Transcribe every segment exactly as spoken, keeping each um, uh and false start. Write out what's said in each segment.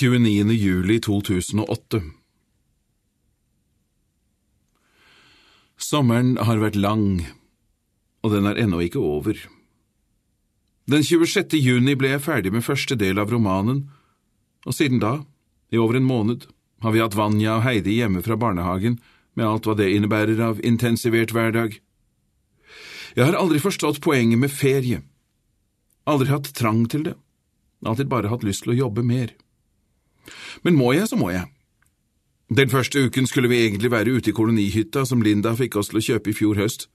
tjueniende juli to tusen og åtte. Sommeren har vært lang, og den er ennå ikke over. Den tjuesjette juni ble jeg ferdig med første del av romanen, og siden da, i over en måned, har vi hatt Vanja og Heidi hjemme fra barnehagen, med alt hva det innebærer av intensivert hverdag. Jeg har aldri forstått poenget med ferie. Aldri hatt trang til det. Alltid bare hatt lyst til å jobbe mer. Men må jeg, så må jeg. Den første uken skulle vi egentlig være ute i kolonihytta som Linda fikk oss til å kjøpe i fjor høst.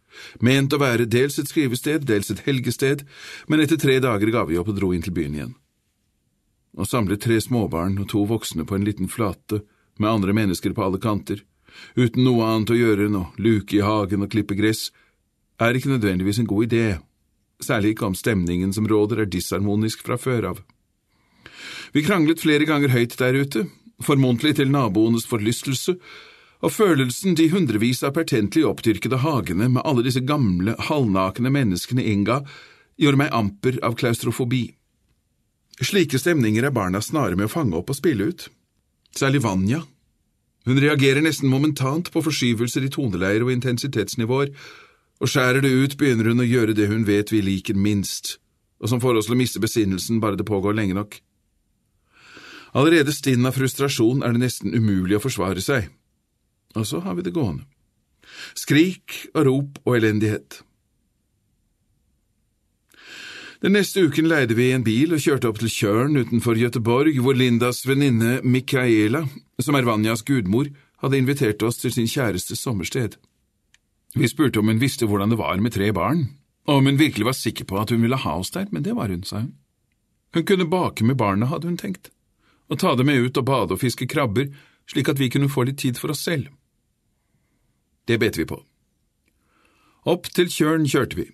Ment å være dels et skrivested, dels et helgested, men etter tre dager ga vi opp og dro inn til byen igjen. Å samle tre småbarn og to voksne på en liten flate, med andre mennesker på alle kanter, uten noe annet å gjøre enn å luke i hagen og klippe gress, er ikke nødvendigvis en god idé, særlig ikke om stemningen som råder er disharmonisk fra før av. Vi kranglet flere ganger høyt der ute, formodentlig til naboenes forlystelse, og følelsen de hundrevis av pertentlig oppdyrkede hagene med alle disse gamle, halvnakne menneskene innga, gjorde meg amper av klaustrofobi. Slike stemninger er barna snare med å fange opp og spille ut. Særlig Vanja. Hun reagerer nesten momentant på forskyvelser i toneleier og intensitetsnivåer, og skjærer det ut begynner hun å gjøre det hun vet vi liker minst, og som får oss til å miste besinnelsen bare det pågår lenge nok. Allerede stinn av frustrasjon er det nesten umulig å forsvare seg. Og så har vi det gående. Skrik og rop og elendighet. Den neste uken leide vi en bil og kjørte opp til Tjörn utenfor Göteborg, hvor Lindas venninne Mikaela, som er Vanjas gudmor, hadde invitert oss til sin kjærestes sommersted. Vi spurte om hun visste hvordan det var med tre barn, og om hun virkelig var sikker på at hun ville ha oss der, men det var hun, sa hun. Hun kunne bake med barna, hadde hun tenkt, og ta det med ut og bade og fiske krabber, slik at vi kunne få litt tid for oss selv. Det bet vi på. Opp til Tjørn kjørte vi.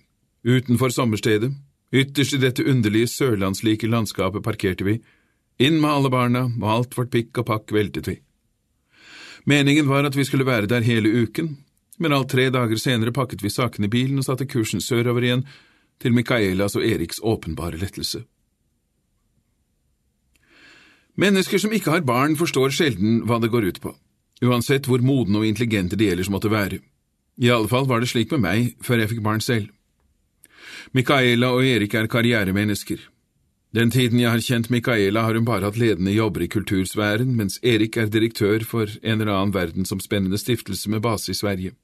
Utenfor sommerstedet, ytterst i dette underlige sørlandslike landskapet parkerte vi, inn med alle barna, og alt vårt pikk og pakk veltet vi. Meningen var at vi skulle være der hele uken, men alt tre dager senere pakket vi sakene i bilen og satte kursen sørover igjen, til Mikaelas og Eriks åpenbare lettelse. Mennesker som ikke har barn forstår sjelden hva det går ut på, uansett hvor modne og intelligente de ellers måtte være. I alle fall var det slik med meg før jeg fikk barn selv. Mikaela og Erik er karrieremennesker. Den tiden jeg har kjent Mikaela har hun bare hatt ledende jobber i kultursfæren, mens Erik er direktør for en eller annen verdensomspennende stiftelse med base i Sverige.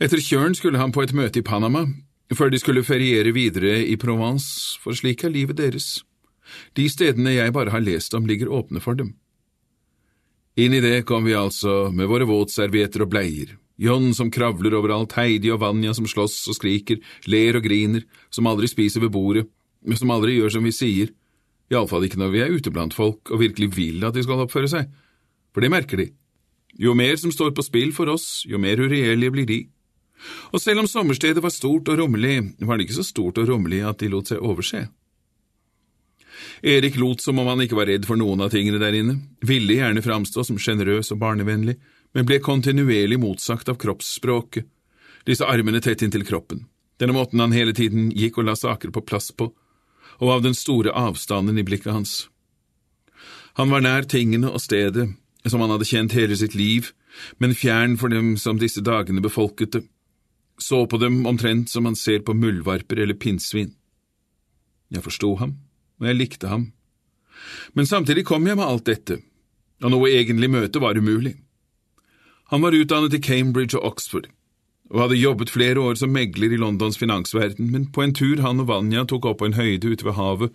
Etter Tjørn skulle han på et møte i Panama, før de skulle feriere videre i Provence, for slik er livet deres. De stedene jeg bare har lest om ligger åpne for dem. Inn i det kom vi altså med våre våtservietter og bleier, John som kravler overalt, Heidi og Vanja som slåss og skriker, ler og griner, som aldri spiser ved bordet, som aldri gjør som vi sier, i alle fall ikke når vi er ute blant folk og virkelig vil at de skal oppføre seg, for det merker de. Jo mer som står på spill for oss, jo mer uregjerlige blir de. Og selv om sommerstedet var stort og rommelig, var det ikke så stort og rommelig at de lot seg overse. Erik lot som om han ikke var redd for noen av tingene der inne, ville gjerne framstå som sjenerøs og barnevennlig, men ble kontinuerlig motsagt av kroppsspråket, disse armene tett inntil kroppen, denne måten han hele tiden gikk og la saker på plass på, og av den store avstanden i blikket hans. Han var nær tingene og stedet, som han hadde kjent hele sitt liv, men fjern for dem som disse dagene befolket det, så på dem omtrent som han ser på muldvarper eller pinnsvin. Jeg forsto ham, og jeg likte ham. Men samtidig kom jeg med alt dette, og noe egentlig møte var umulig. Han var utdannet i Cambridge og Oxford, og hadde jobbet flere år som megler i Londons finansverden, men på en tur han og Vanja tok opp på en høyde ute ved havet,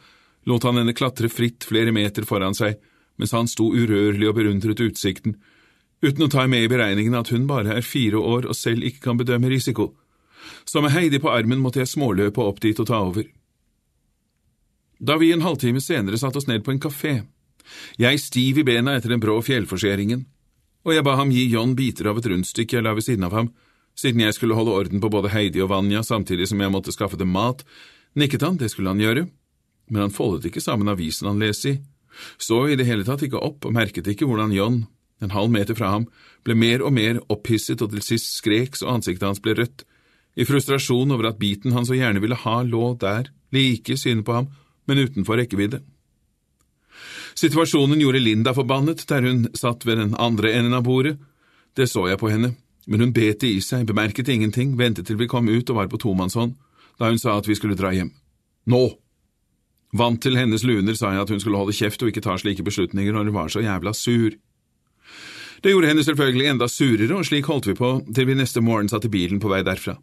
lot han henne klatre fritt flere meter foran seg, mens han sto urørlig og berundret utsikten, uten å ta med i beregningen at hun bare er fire år og selv ikke kan bedømme risiko. Så med Heidi på armen måtte jeg småløpe opp dit og ta over. Da vi en halvtime senere satt oss ned på en kafé, jeg stiv i bena etter den brå fjellforskjeringen, og jeg ba ham gi John biter av et rundstykke jeg la ved siden av ham, siden jeg skulle holde orden på både Heidi og Vanja samtidig som jeg måtte skaffe dem mat, nikket han, det skulle han gjøre, men han foldet ikke sammen avisen han leste i, så i det hele tatt ikke opp og merket ikke hvordan John, en halv meter fra ham, ble mer og mer opphisset og til sist skrek så ansiktet hans ble rødt, i frustrasjon over at biten han så gjerne ville ha lå der, like i synet på ham, men utenfor rekkevidde. Situasjonen gjorde Linda forbannet der hun satt ved den andre enden av bordet. Det så jeg på henne, men hun bet i seg, bemerket ingenting, ventet til vi kom ut og var på tomannshånd, da hun sa at vi skulle dra hjem. Nå! Vant til hennes luner sa jeg at hun skulle holde kjeft og ikke ta slike beslutninger når hun var så jævla sur. Det gjorde henne selvfølgelig enda surere, og slik holdt vi på til vi neste morgen satt i bilen på vei derfra.